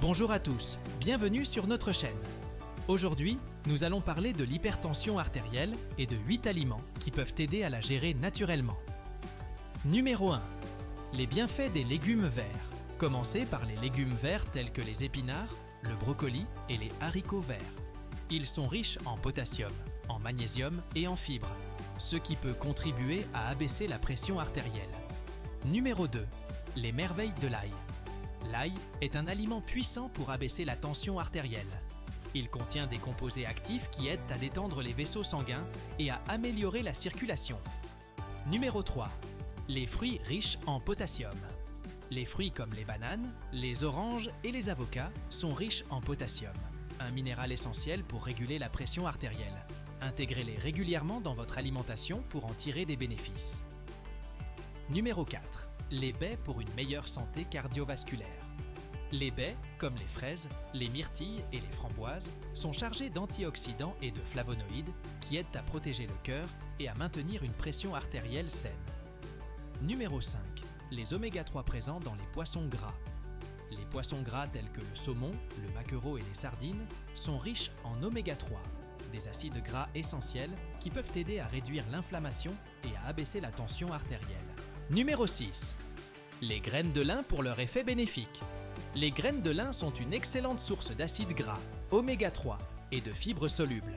Bonjour à tous, bienvenue sur notre chaîne. Aujourd'hui, nous allons parler de l'hypertension artérielle et de 8 aliments qui peuvent t'aider à la gérer naturellement. Numéro 1. Les bienfaits des légumes verts. Commencez par les légumes verts tels que les épinards, le brocoli et les haricots verts. Ils sont riches en potassium, en magnésium et en fibres, ce qui peut contribuer à abaisser la pression artérielle. Numéro 2. Les merveilles de l'ail. L'ail est un aliment puissant pour abaisser la tension artérielle. Il contient des composés actifs qui aident à détendre les vaisseaux sanguins et à améliorer la circulation. Numéro 3. Les fruits riches en potassium. Les fruits comme les bananes, les oranges et les avocats sont riches en potassium, un minéral essentiel pour réguler la pression artérielle. Intégrez-les régulièrement dans votre alimentation pour en tirer des bénéfices. Numéro 4. Les baies pour une meilleure santé cardiovasculaire. Les baies, comme les fraises, les myrtilles et les framboises, sont chargées d'antioxydants et de flavonoïdes qui aident à protéger le cœur et à maintenir une pression artérielle saine. Numéro 5. Les oméga-3 présents dans les poissons gras. Les poissons gras tels que le saumon, le maquereau et les sardines sont riches en oméga-3, des acides gras essentiels qui peuvent aider à réduire l'inflammation et à abaisser la tension artérielle. Numéro 6. Les graines de lin pour leur effet bénéfique. Les graines de lin sont une excellente source d'acides gras, oméga-3 et de fibres solubles,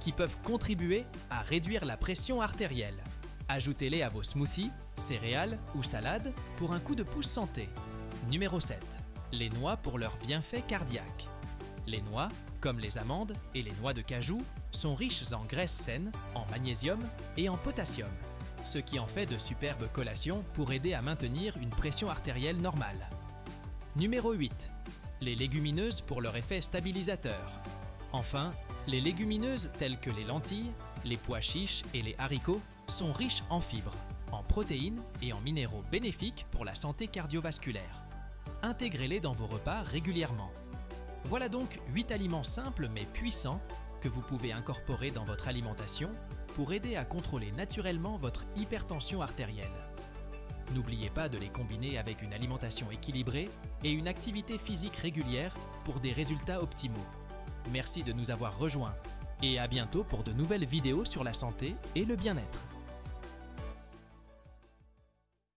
qui peuvent contribuer à réduire la pression artérielle. Ajoutez-les à vos smoothies, céréales ou salades pour un coup de pouce santé. Numéro 7. Les noix pour leurs bienfaits cardiaques. Les noix, comme les amandes et les noix de cajou, sont riches en graisses saines, en magnésium et en potassium, ce qui en fait de superbes collations pour aider à maintenir une pression artérielle normale. Numéro 8. Les légumineuses pour leur effet stabilisateur. Enfin, les légumineuses telles que les lentilles, les pois chiches et les haricots sont riches en fibres, en protéines et en minéraux bénéfiques pour la santé cardiovasculaire. Intégrez-les dans vos repas régulièrement. Voilà donc 8 aliments simples mais puissants que vous pouvez incorporer dans votre alimentation pour aider à contrôler naturellement votre hypertension artérielle. N'oubliez pas de les combiner avec une alimentation équilibrée et une activité physique régulière pour des résultats optimaux. Merci de nous avoir rejoints et à bientôt pour de nouvelles vidéos sur la santé et le bien-être.